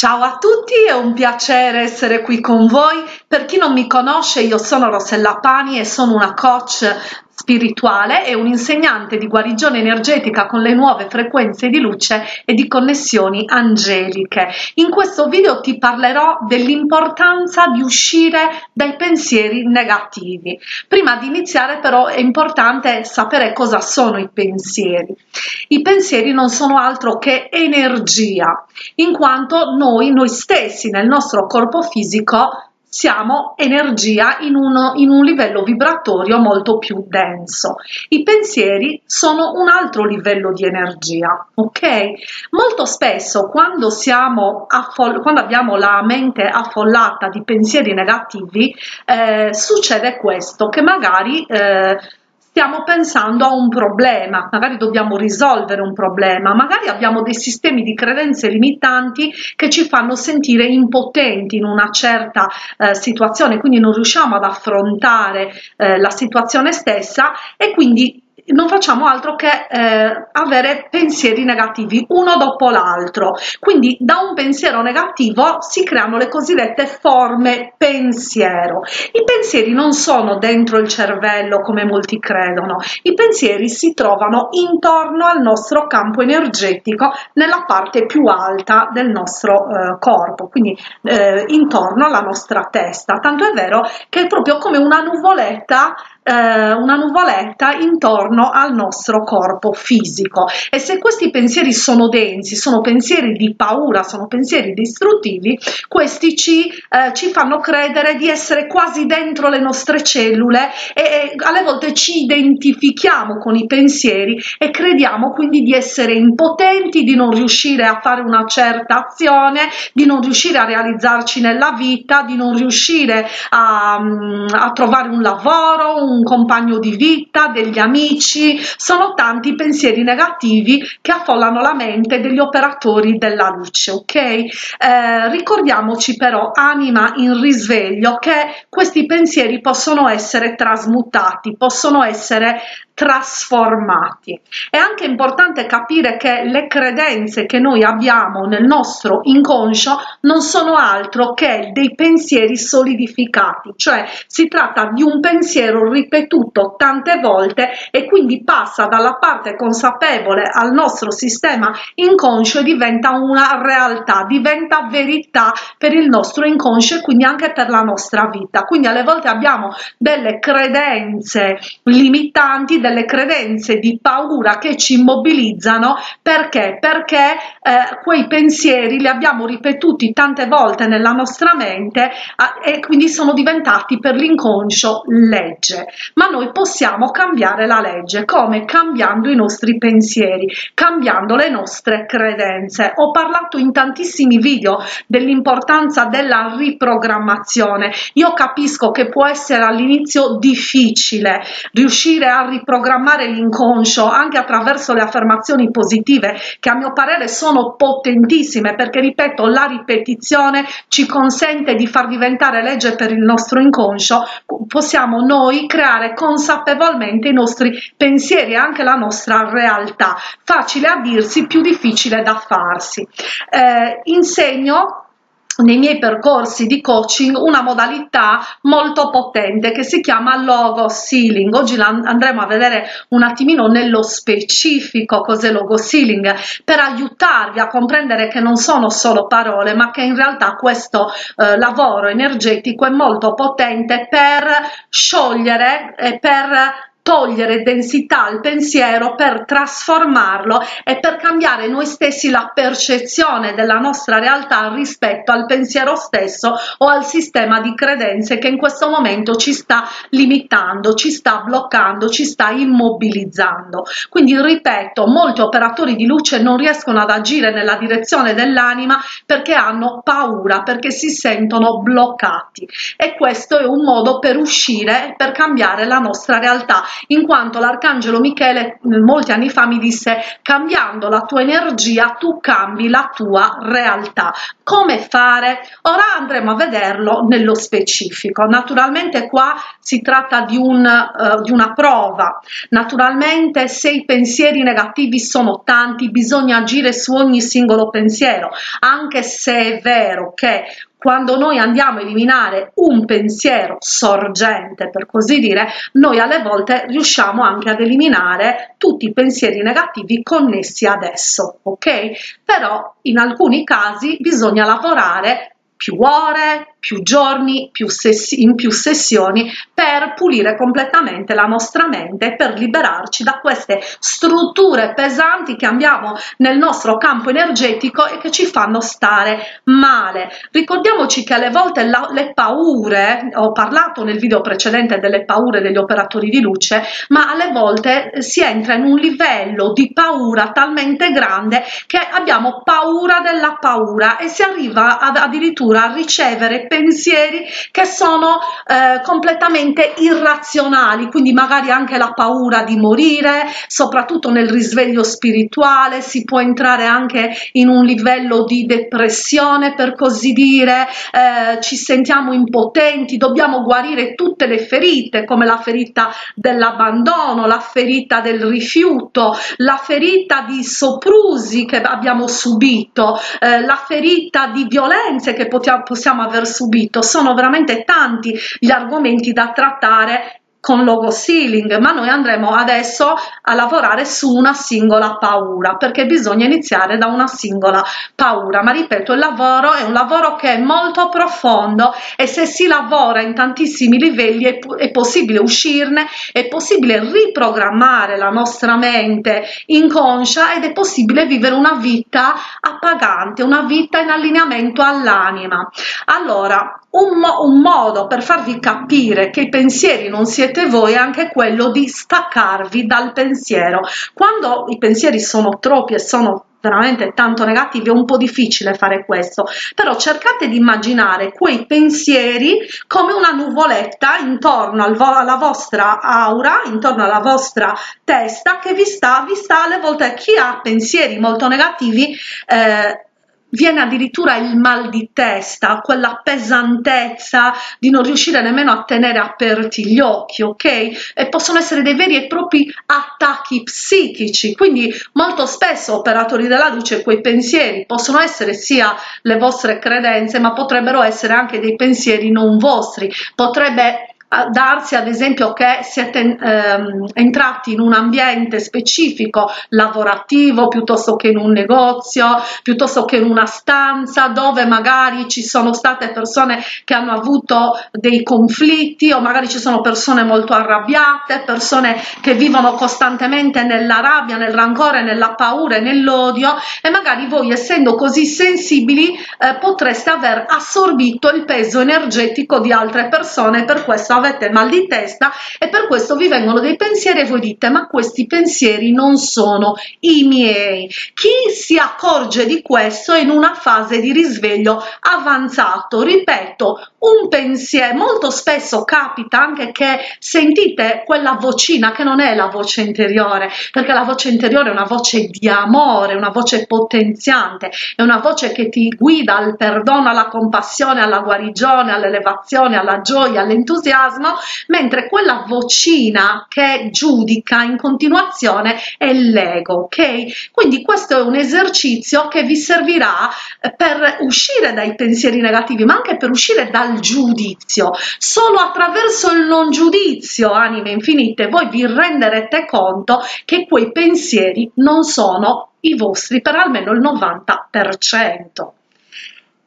Ciao a tutti, è un piacere essere qui con voi. Per chi non mi conosce, io sono Rossella Pani e sono una coach spirituale e un insegnante di guarigione energetica con le nuove frequenze di luce e di connessioni angeliche. In questo video ti parlerò dell'importanza di uscire dai pensieri negativi. Prima di iniziare però è importante sapere cosa sono i pensieri. I pensieri non sono altro che energia, in quanto noi stessi nel nostro corpo fisico siamo energia in un livello vibratorio molto più denso. I pensieri sono un altro livello di energia, ok? Molto spesso quando abbiamo la mente affollata di pensieri negativi succede questo, che magari stiamo pensando a un problema, magari dobbiamo risolvere un problema, magari abbiamo dei sistemi di credenze limitanti che ci fanno sentire impotenti in una certa situazione, quindi non riusciamo ad affrontare la situazione stessa e quindi non facciamo altro che avere pensieri negativi uno dopo l'altro. Quindi da un pensiero negativo si creano le cosiddette forme pensiero. I pensieri non sono dentro il cervello come molti credono, i pensieri si trovano intorno al nostro campo energetico nella parte più alta del nostro corpo, quindi intorno alla nostra testa, tanto è vero che è proprio come una nuvoletta intorno al nostro corpo fisico. E se questi pensieri sono densi, sono pensieri di paura, sono pensieri distruttivi, questi ci fanno credere di essere quasi dentro le nostre cellule e alle volte ci identifichiamo con i pensieri e crediamo quindi di essere impotenti, di non riuscire a fare una certa azione, di non riuscire a realizzarci nella vita, di non riuscire a trovare un lavoro, un compagno di vita, degli amici. Sono tanti pensieri negativi che affollano la mente degli operatori della luce, ok? Ricordiamoci però, anima in risveglio, che questi pensieri possono essere trasmutati, possono essere trasformati. È anche importante capire che le credenze che noi abbiamo nel nostro inconscio non sono altro che dei pensieri solidificati, cioè si tratta di un pensiero ripetuto tante volte e quindi passa dalla parte consapevole al nostro sistema inconscio e diventa una realtà, diventa verità per il nostro inconscio e quindi anche per la nostra vita. Quindi alle volte abbiamo delle credenze limitanti, delle credenze di paura che ci immobilizzano. Perché? Perché quei pensieri li abbiamo ripetuti tante volte nella nostra mente e quindi sono diventati per l'inconscio legge. Ma noi possiamo cambiare la legge. Come? Cambiando i nostri pensieri, cambiando le nostre credenze. Ho parlato in tantissimi video dell'importanza della riprogrammazione. Io capisco che può essere all'inizio difficile riuscire a riprogrammare l'inconscio anche attraverso le affermazioni positive, che a mio parere sono potentissime, perché ripeto, la ripetizione ci consente di far diventare legge per il nostro inconscio. Possiamo noi creare consapevolmente i nostri pensieri e anche la nostra realtà. Facile a dirsi, più difficile da farsi. Insegno nei miei percorsi di coaching una modalità molto potente che si chiama Logos Healing. Oggi andremo a vedere un attimino nello specifico cos'è Logos Healing, per aiutarvi a comprendere che non sono solo parole, ma che in realtà questo lavoro energetico è molto potente per sciogliere e per togliere densità al pensiero, per trasformarlo e per cambiare noi stessi la percezione della nostra realtà rispetto al pensiero stesso o al sistema di credenze che in questo momento ci sta limitando, ci sta bloccando, ci sta immobilizzando. Quindi ripeto, molti operatori di luce non riescono ad agire nella direzione dell'anima perché hanno paura, perché si sentono bloccati, e questo è un modo per uscire, per cambiare la nostra realtà in quanto l'Arcangelo Michele molti anni fa mi disse: cambiando la tua energia tu cambi la tua realtà. Come fare? Ora andremo a vederlo nello specifico. Naturalmente qua si tratta di una prova. Naturalmente, se i pensieri negativi sono tanti, bisogna agire su ogni singolo pensiero, anche se è vero che quando noi andiamo a eliminare un pensiero sorgente, per così dire, noi alle volte riusciamo anche ad eliminare tutti i pensieri negativi connessi ad esso, ok? Però in alcuni casi bisogna lavorare più ore, più giorni, in più sessioni per pulire completamente la nostra mente, per liberarci da queste strutture pesanti che abbiamo nel nostro campo energetico e che ci fanno stare male. Ricordiamoci che alle volte le paure, ho parlato nel video precedente delle paure degli operatori di luce, ma alle volte si entra in un livello di paura talmente grande che abbiamo paura della paura e si arriva addirittura a ricevere pensieri che sono completamente irrazionali, quindi magari anche la paura di morire. Soprattutto nel risveglio spirituale si può entrare anche in un livello di depressione, per così dire, ci sentiamo impotenti, dobbiamo guarire tutte le ferite, come la ferita dell'abbandono, la ferita del rifiuto, la ferita di soprusi che abbiamo subito, la ferita di violenze che possiamo aver subito. Sono veramente tanti gli argomenti da trattare con Logos Healing, ma noi andremo adesso a lavorare su una singola paura, perché bisogna iniziare da una singola paura. Ma ripeto, il lavoro è un lavoro che è molto profondo e se si lavora in tantissimi livelli è possibile uscirne, è possibile riprogrammare la nostra mente inconscia ed è possibile vivere una vita appagante, una vita in allineamento all'anima. Allora, un modo per farvi capire che i pensieri non siete voi è anche quello di staccarvi dal pensiero. Quando i pensieri sono troppi e sono veramente tanto negativi è un po' difficile fare questo, però cercate di immaginare quei pensieri come una nuvoletta intorno alla vostra aura, intorno alla vostra testa, che vi sta alle volte. Chi ha pensieri molto negativi viene addirittura il mal di testa, quella pesantezza di non riuscire nemmeno a tenere aperti gli occhi, ok? E possono essere dei veri e propri attacchi psichici. Quindi molto spesso, operatori della luce, quei pensieri possono essere sia le vostre credenze, ma potrebbero essere anche dei pensieri non vostri. Potrebbe darsi ad esempio che siete entrati in un ambiente specifico lavorativo, piuttosto che in un negozio, piuttosto che in una stanza dove magari ci sono state persone che hanno avuto dei conflitti, o magari ci sono persone molto arrabbiate, persone che vivono costantemente nella rabbia, nel rancore, nella paura e nell'odio, e magari voi, essendo così sensibili, potreste aver assorbito il peso energetico di altre persone, per questo avete mal di testa e per questo vi vengono dei pensieri e voi dite: ma questi pensieri non sono i miei. Chi si accorge di questo è in una fase di risveglio avanzato. Ripeto, un pensiero, molto spesso capita anche che sentite quella vocina che non è la voce interiore, perché la voce interiore è una voce di amore, una voce potenziante, è una voce che ti guida al perdono, alla compassione, alla guarigione, all'elevazione, alla gioia, all'entusiasmo, mentre quella vocina che giudica in continuazione è l'ego, ok? Quindi questo è un esercizio che vi servirà per uscire dai pensieri negativi, ma anche per uscire dal giudizio. Solo attraverso il non giudizio, anime infinite, voi vi renderete conto che quei pensieri non sono i vostri per almeno il 90%.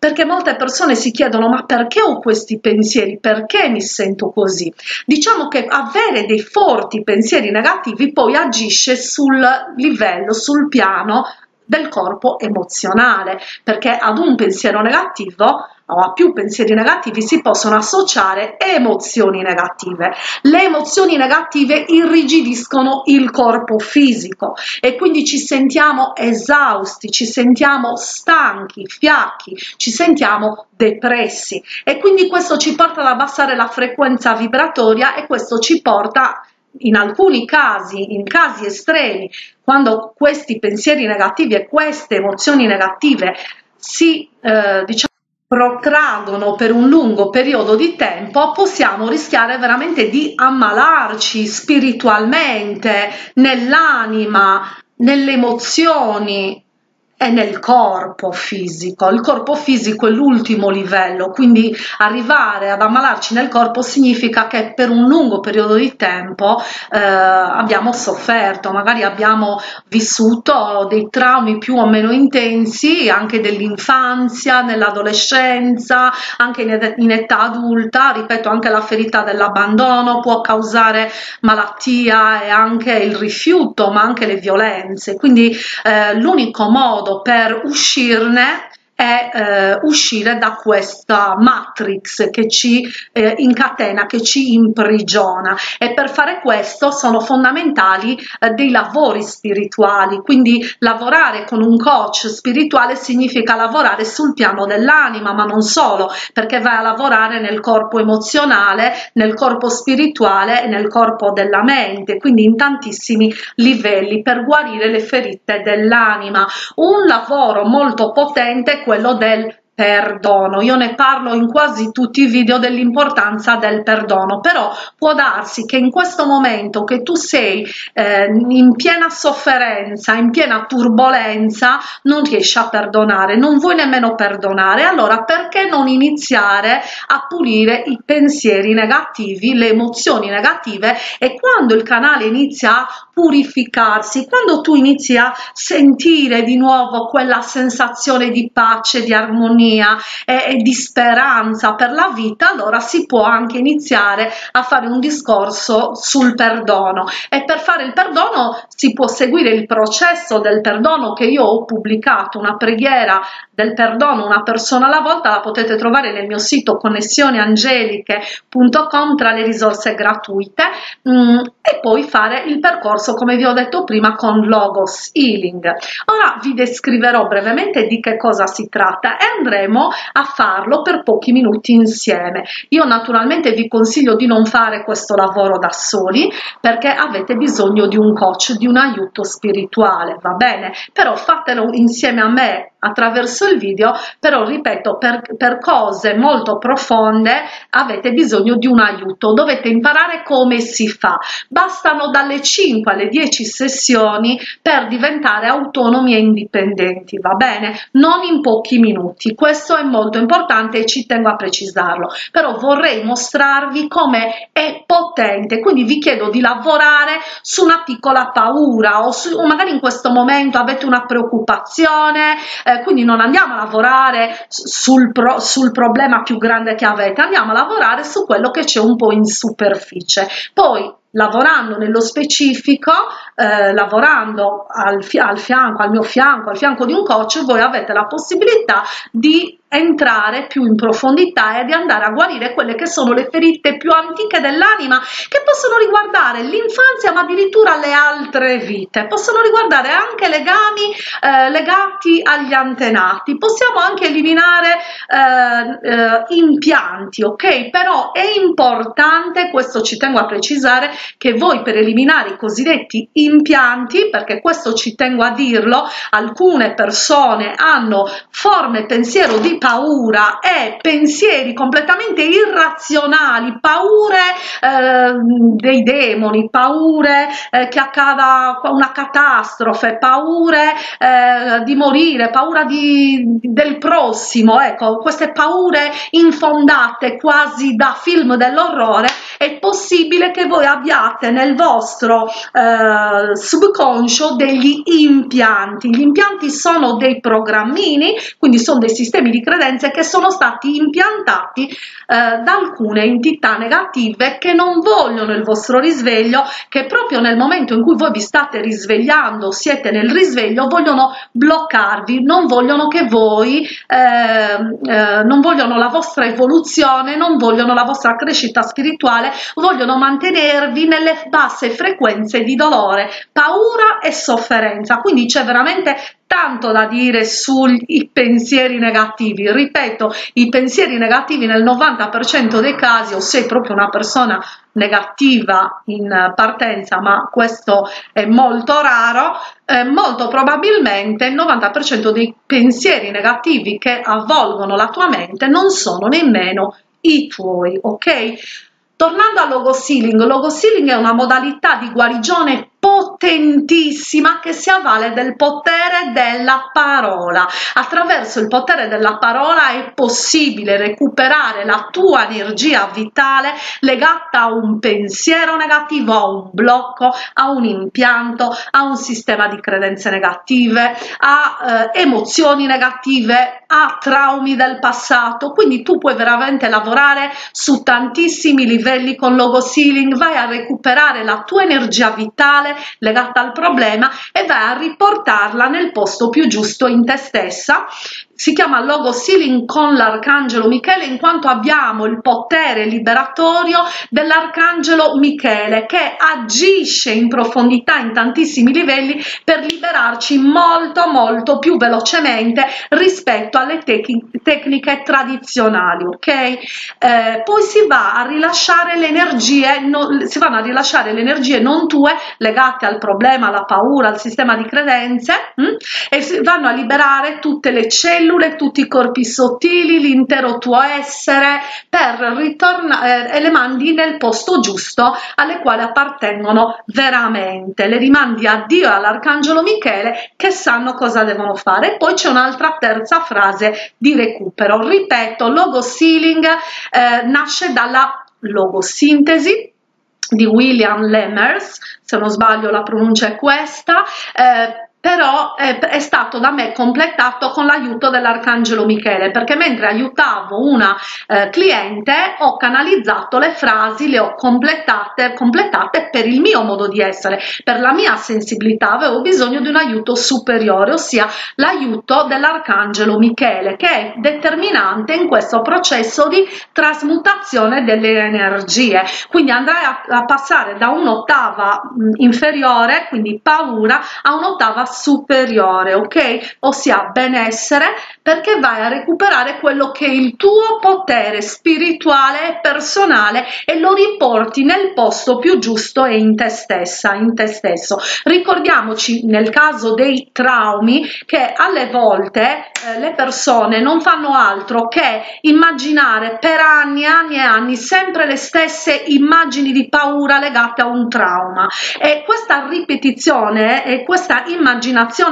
Perché molte persone si chiedono: ma perché ho questi pensieri? Perché mi sento così? Diciamo che avere dei forti pensieri negativi poi agisce sul livello, sul piano del corpo emozionale, perché ad un pensiero negativo o a più pensieri negativi si possono associare emozioni negative. Le emozioni negative irrigidiscono il corpo fisico e quindi ci sentiamo esausti, ci sentiamo stanchi, fiacchi, ci sentiamo depressi e quindi questo ci porta ad abbassare la frequenza vibratoria e questo ci porta in alcuni casi, in casi estremi, quando questi pensieri negativi e queste emozioni negative si protradono per un lungo periodo di tempo, possiamo rischiare veramente di ammalarci spiritualmente, nell'anima, nelle emozioni e nel corpo fisico. Il corpo fisico è l'ultimo livello, quindi arrivare ad ammalarci nel corpo significa che per un lungo periodo di tempo abbiamo sofferto, magari abbiamo vissuto dei traumi più o meno intensi anche dell'infanzia, nell'adolescenza, anche in età adulta. Ripeto, anche la ferita dell'abbandono può causare malattia e anche il rifiuto, ma anche le violenze. Quindi l'unico modo per uscirne è uscire da questa matrix che ci incatena, che ci imprigiona, e per fare questo sono fondamentali dei lavori spirituali. Quindi lavorare con un coach spirituale significa lavorare sul piano dell'anima, ma non solo, perché vai a lavorare nel corpo emozionale, nel corpo spirituale e nel corpo della mente, quindi in tantissimi livelli per guarire le ferite dell'anima. Un lavoro molto potente è quello del perdono. Io ne parlo in quasi tutti i video dell'importanza del perdono, però può darsi che in questo momento che tu sei in piena sofferenza, in piena turbolenza, non riesci a perdonare, non vuoi nemmeno perdonare. Allora perché non iniziare a pulire i pensieri negativi, le emozioni negative? E quando il canale inizia a purificarsi, quando tu inizi a sentire di nuovo quella sensazione di pace, di armonia e di speranza per la vita, allora si può anche iniziare a fare un discorso sul perdono. E per fare il perdono si può seguire il processo del perdono, che io ho pubblicato una preghiera del perdono, una persona alla volta. La potete trovare nel mio sito connessioniangeliche.com tra le risorse gratuite, e poi fare il percorso, come vi ho detto prima, con Logos Healing. Ora vi descriverò brevemente di che cosa si tratta e andremo a farlo per pochi minuti insieme. Io naturalmente vi consiglio di non fare questo lavoro da soli, perché avete bisogno di un coach, di un aiuto spirituale, va bene? Però fatelo insieme a me attraverso il video. Però ripeto, per cose molto profonde avete bisogno di un aiuto, dovete imparare come si fa. Bastano dalle 5 alle 10 sessioni per diventare autonomi e indipendenti, va bene? Non in pochi minuti, questo è molto importante e ci tengo a precisarlo, però vorrei mostrarvi come è potente. Quindi vi chiedo di lavorare su una piccola paura, o magari in questo momento avete una preoccupazione. Quindi non andiamo a lavorare sul problema più grande che avete, andiamo a lavorare su quello che c'è un po' in superficie. Poi lavorando nello specifico, lavorando al fianco di un coach, voi avete la possibilità di entrare più in profondità e di andare a guarire quelle che sono le ferite più antiche dell'anima, che possono riguardare l'infanzia, ma addirittura le altre vite. Possono riguardare anche legami legati agli antenati. Possiamo anche eliminare impianti, ok? Però è importante, questo ci tengo a precisare, che voi per eliminare i cosiddetti impianti, perché questo ci tengo a dirlo, alcune persone hanno forme pensiero di paura e pensieri completamente irrazionali, paure dei demoni, paure che accada una catastrofe, paure di morire, paura del prossimo. Ecco, queste paure infondate quasi da film dell'orrore. È possibile che voi abbiate nel vostro subconscio degli impianti. Gli impianti sono dei programmini, quindi sono dei sistemi di credenze che sono stati impiantati da alcune entità negative che non vogliono il vostro risveglio, che proprio nel momento in cui voi vi state risvegliando, siete nel risveglio, vogliono bloccarvi, non vogliono che voi, non vogliono la vostra evoluzione, non vogliono la vostra crescita spirituale, dolore, vogliono mantenervi nelle basse frequenze di dolore, paura e sofferenza. Quindi c'è veramente tanto da dire sui pensieri negativi. Ripeto, i pensieri negativi nel 90% dei casi, o sei proprio una persona negativa in partenza, ma questo è molto raro, molto probabilmente il 90% dei pensieri negativi che avvolgono la tua mente non sono nemmeno i tuoi, ok? Tornando a Logos Healing, Logos Healing è una modalità di guarigione potentissima che si avvale del potere della parola. Attraverso il potere della parola è possibile recuperare la tua energia vitale legata a un pensiero negativo, a un blocco, a un impianto, a un sistema di credenze negative, a emozioni negative, a traumi del passato. Quindi tu puoi veramente lavorare su tantissimi livelli con Logos Healing, vai a recuperare la tua energia vitale legata al problema e vai a riportarla nel posto più giusto in te stessa. Si chiama Logos Healing con l'Arcangelo Michele, in quanto abbiamo il potere liberatorio dell'Arcangelo Michele che agisce in profondità in tantissimi livelli per liberarci molto più velocemente rispetto alle tecniche tradizionali, ok? Poi si va a rilasciare le energie, non tue legate al problema, alla paura, al sistema di credenze, e si vanno a liberare tutte le cellule, tutti i corpi sottili, l'intero tuo essere, per ritornare e le mandi nel posto giusto alle quali appartengono veramente, le rimandi a Dio e all'Arcangelo Michele che sanno cosa devono fare. E poi c'è un'altra terza frase di recupero. Ripeto, Logos Healing nasce dalla logosintesi di William Lemmers, se non sbaglio la pronuncia è questa, però è stato da me completato con l'aiuto dell'Arcangelo Michele, perché mentre aiutavo una cliente ho canalizzato le frasi, le ho completate per il mio modo di essere, per la mia sensibilità. Avevo bisogno di un aiuto superiore, ossia l'aiuto dell'Arcangelo Michele, che è determinante in questo processo di trasmutazione delle energie. Quindi andrai a passare da un'ottava inferiore, quindi paura, a un'ottava superiore, ok? Ossia benessere, perché vai a recuperare quello che è il tuo potere spirituale e personale e lo riporti nel posto più giusto e in te stessa, in te stesso. Ricordiamoci nel caso dei traumi che alle volte le persone non fanno altro che immaginare per anni e anni e anni sempre le stesse immagini di paura legate a un trauma, e questa ripetizione e questa immaginazione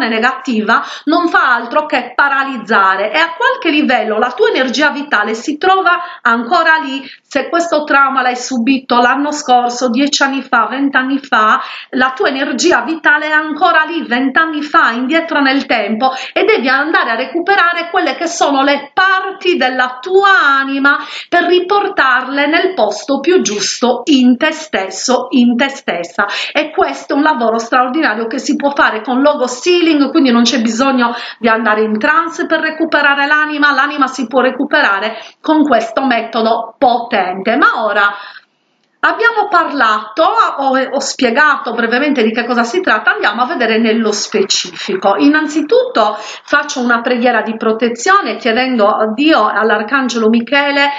negativa non fa altro che paralizzare, e a qualche livello la tua energia vitale si trova ancora lì. Se questo trauma l'hai subito l'anno scorso, 10 anni fa, 20 anni fa, la tua energia vitale è ancora lì 20 anni fa, indietro nel tempo, e devi andare a recuperare quelle che sono le parti della tua anima per riportarle nel posto più giusto in te stesso, in te stessa. E questo è un lavoro straordinario che si può fare con Logos Healing, quindi non c'è bisogno di andare in trance per recuperare l'anima, l'anima si può recuperare con questo metodo potente. Ma ora abbiamo parlato, ho spiegato brevemente di che cosa si tratta, andiamo a vedere nello specifico. Innanzitutto faccio una preghiera di protezione chiedendo a Dio, all'Arcangelo Michele,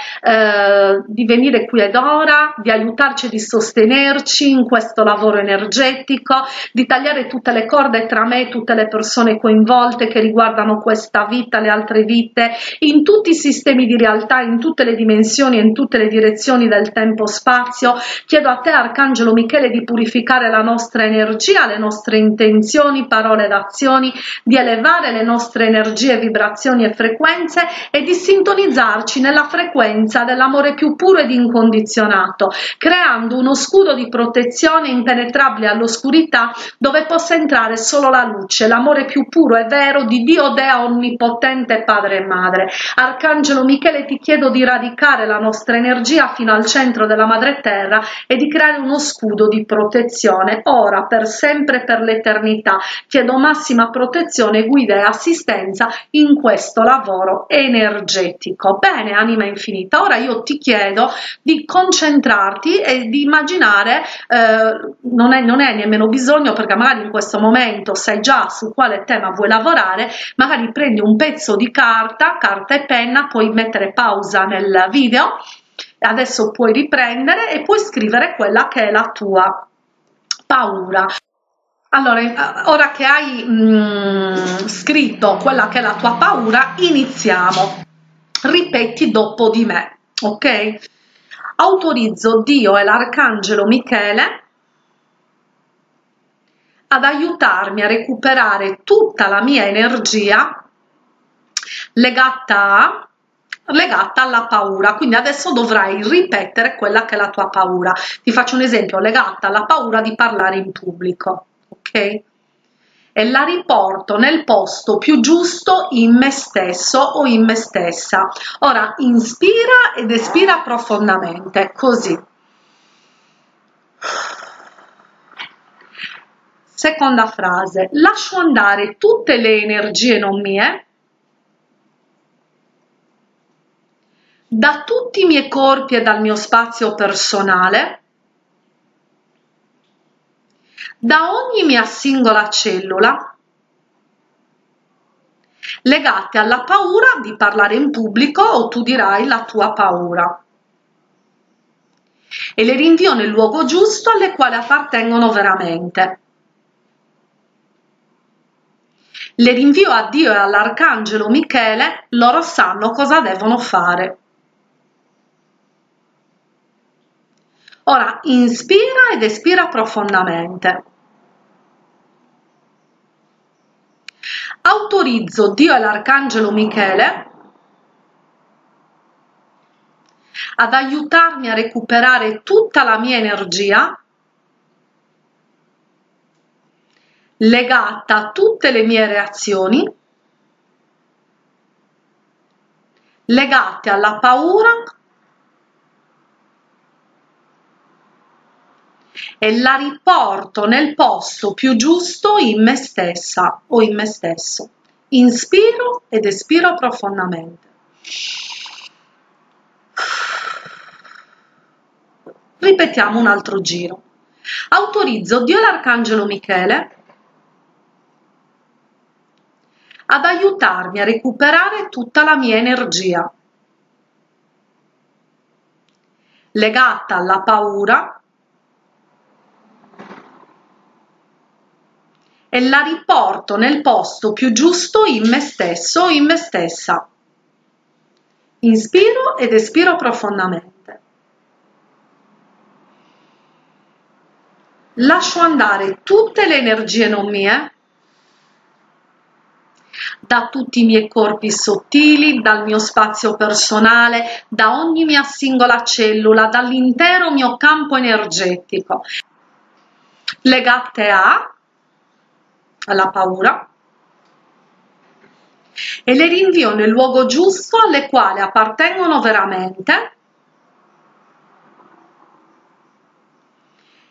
di venire qui ed ora, di aiutarci, di sostenerci in questo lavoro energetico, di tagliare tutte le corde tra me e tutte le persone coinvolte che riguardano questa vita, le altre vite, in tutti i sistemi di realtà, in tutte le dimensioni e in tutte le direzioni del tempo-spazio. Chiedo a te, Arcangelo Michele, di purificare la nostra energia, le nostre intenzioni, parole ed azioni, di elevare le nostre energie, vibrazioni e frequenze e di sintonizzarci nella frequenza dell'amore più puro ed incondizionato, creando uno scudo di protezione impenetrabile all'oscurità, dove possa entrare solo la luce, l'amore più puro e vero di Dio Dea Onnipotente, Padre e Madre. Arcangelo Michele, ti chiedo di radicare la nostra energia fino al centro della Madre Terra, terra e di creare uno scudo di protezione ora, per sempre, per l'eternità. Chiedo massima protezione, guida e assistenza in questo lavoro energetico. Bene, anima infinita, ora io ti chiedo di concentrarti e di immaginare, non è nemmeno bisogno, perché magari in questo momento sai già su quale tema vuoi lavorare, magari prendi un pezzo di carta e penna, puoi mettere pausa nel video, adesso puoi riprendere e puoi scrivere quella che è la tua paura. Allora, ora che hai scritto quella che è la tua paura, iniziamo. Ripeti dopo di me, ok? Autorizzo Dio e l'Arcangelo Michele ad aiutarmi a recuperare tutta la mia energia legata alla paura. Quindi adesso dovrai ripetere quella che è la tua paura. Ti faccio un esempio: legata alla paura di parlare in pubblico, ok? E la riporto nel posto più giusto, in me stesso o in me stessa. Ora inspira ed espira profondamente, così. Seconda frase: lascio andare tutte le energie non mie da tutti i miei corpi e dal mio spazio personale, da ogni mia singola cellula, legate alla paura di parlare in pubblico, o tu dirai la tua paura, e le rinvio nel luogo giusto, alle quali appartengono veramente. Le rinvio a Dio e all'Arcangelo Michele, loro sanno cosa devono fare. Ora inspira ed espira profondamente. Autorizzo Dio e l'Arcangelo Michele ad aiutarmi a recuperare tutta la mia energia legata a tutte le mie reazioni legate alla paura e la riporto nel posto più giusto, in me stessa o in me stesso. Inspiro ed espiro profondamente. Ripetiamo un altro giro. Autorizzo Dio e l'Arcangelo Michele ad aiutarmi a recuperare tutta la mia energia legata alla paura e la riporto nel posto più giusto, in me stesso o in me stessa. Inspiro ed espiro profondamente. Lascio andare tutte le energie non mie da tutti i miei corpi sottili, dal mio spazio personale, da ogni mia singola cellula, dall'intero mio campo energetico, legate alla paura, e le rinvio nel luogo giusto, alle quali appartengono veramente.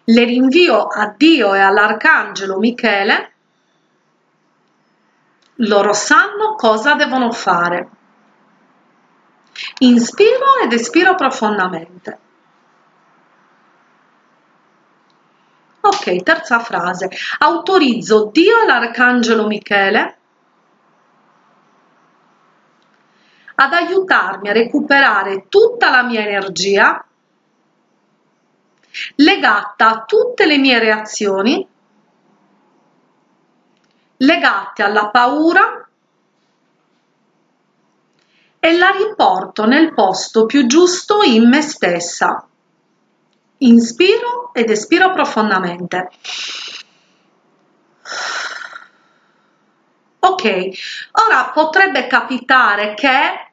Le rinvio a Dio e all'Arcangelo Michele, loro sanno cosa devono fare. Inspiro ed espiro profondamente. Ok, terza frase. Autorizzo Dio e l'Arcangelo Michele ad aiutarmi a recuperare tutta la mia energia legata a tutte le mie reazioni, legate alla paura, e la riporto nel posto più giusto, in me stessa. Inspiro ed espiro profondamente. Ok, ora potrebbe capitare che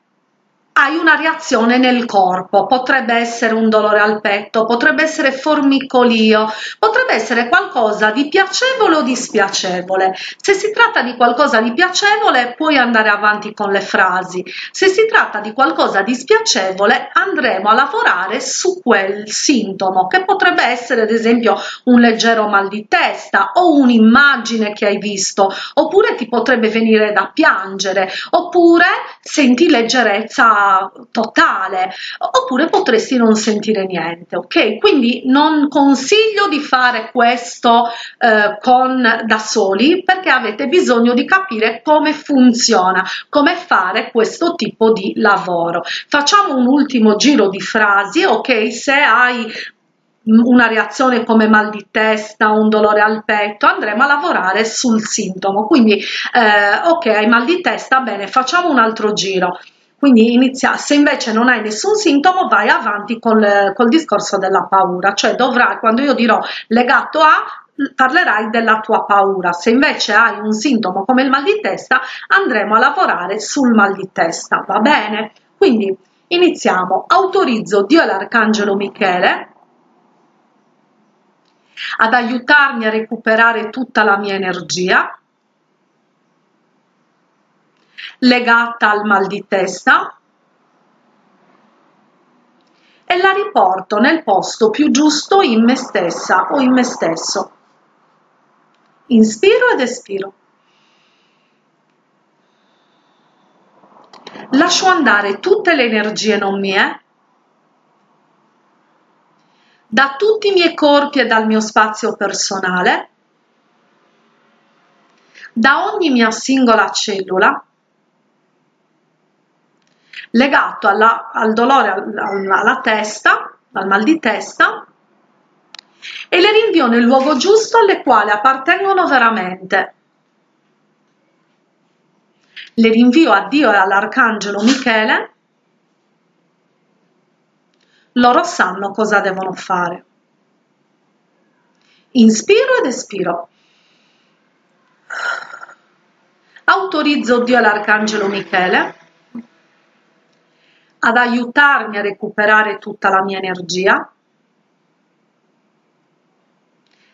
hai una reazione nel corpo, potrebbe essere un dolore al petto, potrebbe essere formicolio, potrebbe essere qualcosa di piacevole o dispiacevole. Se si tratta di qualcosa di piacevole puoi andare avanti con le frasi, se si tratta di qualcosa di spiacevole andremo a lavorare su quel sintomo, che potrebbe essere ad esempio un leggero mal di testa o un'immagine che hai visto, oppure ti potrebbe venire da piangere, oppure senti leggerezza totale, oppure potresti non sentire niente, ok? Quindi non consiglio di fare questo da soli, perché avete bisogno di capire come funziona, come fare questo tipo di lavoro. Facciamo un ultimo giro di frasi, ok? Se hai una reazione come mal di testa, un dolore al petto, andremo a lavorare sul sintomo, quindi ok, hai mal di testa, bene, facciamo un altro giro. Quindi inizia, se invece non hai nessun sintomo vai avanti col discorso della paura, cioè dovrai, quando io dirò legato a, parlerai della tua paura. Se invece hai un sintomo come il mal di testa andremo a lavorare sul mal di testa, va bene? Quindi iniziamo. Autorizzo Dio e l'Arcangelo Michele ad aiutarmi a recuperare tutta la mia energia legata al mal di testa e la riporto nel posto più giusto in me stessa o in me stesso. Inspiro ed espiro. Lascio andare tutte le energie non mie da tutti i miei corpi e dal mio spazio personale, da ogni mia singola cellula legato al dolore alla testa, al mal di testa, e le rinvio nel luogo giusto alle quali appartengono veramente. Le rinvio a Dio e all'Arcangelo Michele, loro sanno cosa devono fare. Inspiro ed espiro. Autorizzo Dio e l'Arcangelo Michele ad aiutarmi a recuperare tutta la mia energia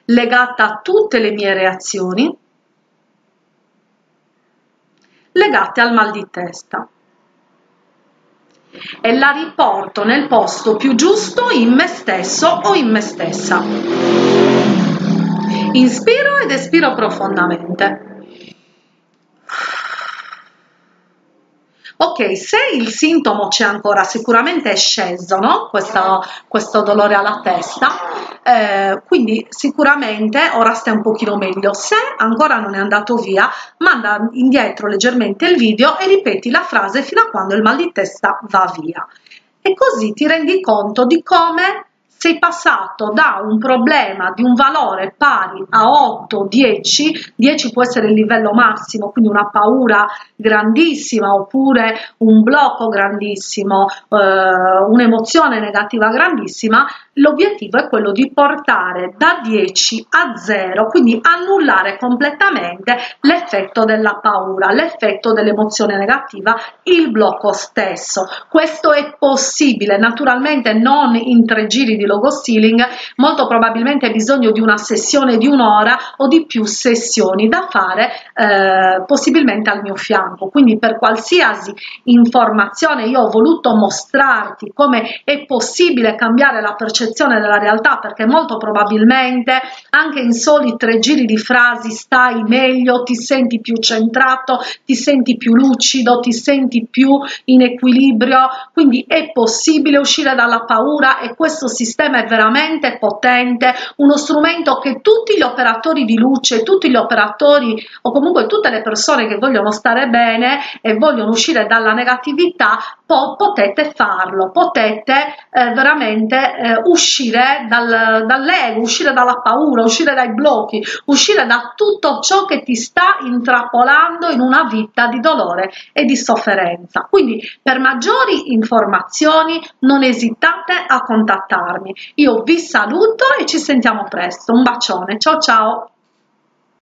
legata a tutte le mie reazioni legate al mal di testa e la riporto nel posto più giusto in me stesso o in me stessa. Inspiro ed espiro profondamente. Ok, se il sintomo c'è ancora, sicuramente è sceso, no? Questo dolore alla testa, quindi sicuramente ora stai un pochino meglio. Se ancora non è andato via, manda indietro leggermente il video e ripeti la frase fino a quando il mal di testa va via. E così ti rendi conto di come sei passato da un problema di un valore pari a 8, 10, 10 può essere il livello massimo, quindi una paura grandissima oppure un blocco grandissimo, un'emozione negativa grandissima. L'obiettivo è quello di portare da 10 a 0, quindi annullare completamente l'effetto della paura, l'effetto dell'emozione negativa, il blocco stesso. Questo è possibile, naturalmente non in 3 giri di Logos Healing, molto probabilmente hai bisogno di una sessione di un'ora o di più sessioni da fare, possibilmente al mio fianco. Quindi per qualsiasi informazione io ho voluto mostrarti come è possibile cambiare la percezione della realtà, perché molto probabilmente anche in soli 3 giri di frasi stai meglio, ti senti più centrato, ti senti più lucido, ti senti più in equilibrio, quindi è possibile uscire dalla paura e questo sistema è veramente potente, uno strumento che tutti gli operatori di luce, tutti gli operatori o comunque tutte le persone che vogliono stare bene e vogliono uscire dalla negatività potete farlo, potete veramente uscire dall'ego, uscire dalla paura, uscire dai blocchi, uscire da tutto ciò che ti sta intrappolando in una vita di dolore e di sofferenza. Quindi per maggiori informazioni non esitate a contattarmi. Io vi saluto e ci sentiamo presto. Un bacione, ciao ciao!